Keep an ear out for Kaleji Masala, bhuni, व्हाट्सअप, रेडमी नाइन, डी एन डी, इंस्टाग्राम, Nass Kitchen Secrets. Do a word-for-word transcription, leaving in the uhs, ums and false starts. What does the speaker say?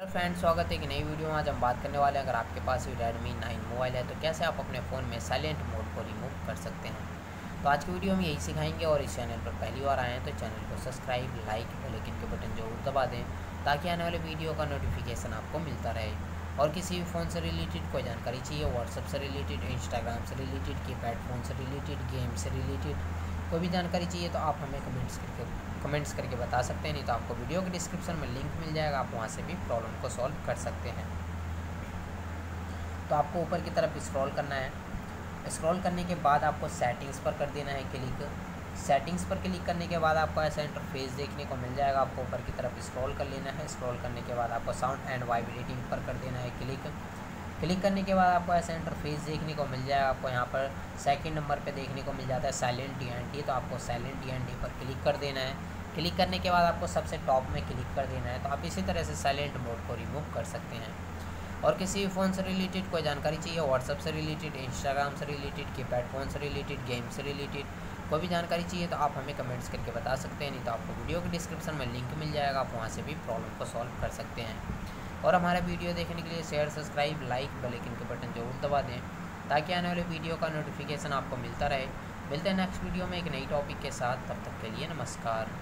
Hello friend, स्वागत है कि नई वीडियो में। आज हम बात करने वाले हैं, अगर आपके पास रेडमी नाइन मोबाइल है तो कैसे आप अपने फ़ोन में साइलेंट मोड को रिमूव कर सकते हैं। तो आज की वीडियो हम यही सिखाएंगे। और इस चैनल पर पहली बार आए हैं तो चैनल को सब्सक्राइब, लाइक और लाइक के बटन जरूर दबा दें ताकि आने वाले वीडियो का नोटिफिकेशन आपको मिलता रहे। और किसी भी फ़ोन से रिलेटेड कोई जानकारी चाहिए, व्हाट्सअप से रिलेटेड, इंस्टाग्राम से रिलेटेड, कीपैड फ़ोन से रिलेटेड, गेम से रिलेटेड कोई भी जानकारी चाहिए तो आप हमें कमेंट्स करके कमेंट्स करके बता सकते हैं। नहीं तो आपको वीडियो के डिस्क्रिप्शन में लिंक मिल जाएगा, आप वहां से भी प्रॉब्लम को सॉल्व कर सकते हैं। तो आपको ऊपर की तरफ स्क्रॉल करना है। स्क्रॉल करने के बाद आपको सेटिंग्स पर कर देना है क्लिक। सेटिंग्स पर क्लिक करने के बाद आपको ऐसा इंटरफेस देखने को मिल जाएगा। आपको ऊपर की तरफ स्क्रॉल कर लेना है। स्क्रॉल करने के बाद आपको साउंड एंड वाइब्रेटिंग पर कर देना है क्लिक। क्लिक करने के बाद आपको ऐसा इंटरफेस देखने को मिल जाएगा। आपको यहाँ पर सेकंड नंबर पे देखने को मिल जाता है साइलेंट डी एन डी, तो आपको साइलेंट डी एन डी पर क्लिक कर देना है। क्लिक करने के बाद आपको सबसे टॉप में क्लिक कर देना है। तो आप इसी तरह से साइलेंट मोड को रिमूव कर सकते हैं। और किसी भी फ़ोन से रिलेटेड कोई जानकारी चाहिए, व्हाट्सअप से रिलेटेड, इंस्टाग्राम से रिलेटेड, कीपैड फ़ोन से रिलेटेड, गेम से रिलेटेड कोई भी जानकारी चाहिए तो आप हमें कमेंट्स करके बता सकते हैं। नहीं तो आपको वीडियो के डिस्क्रिप्शन में लिंक मिल जाएगा, आप वहाँ से भी प्रॉब्लम को सॉल्व कर सकते हैं। और हमारा वीडियो देखने के लिए share, subscribe, like, bell icon के बटन जरूर दबा दें ताकि आने वाले वीडियो का नोटिफिकेशन आपको मिलता रहे। मिलते हैं नेक्स्ट वीडियो में एक नई टॉपिक के साथ। तब तक के लिए नमस्कार।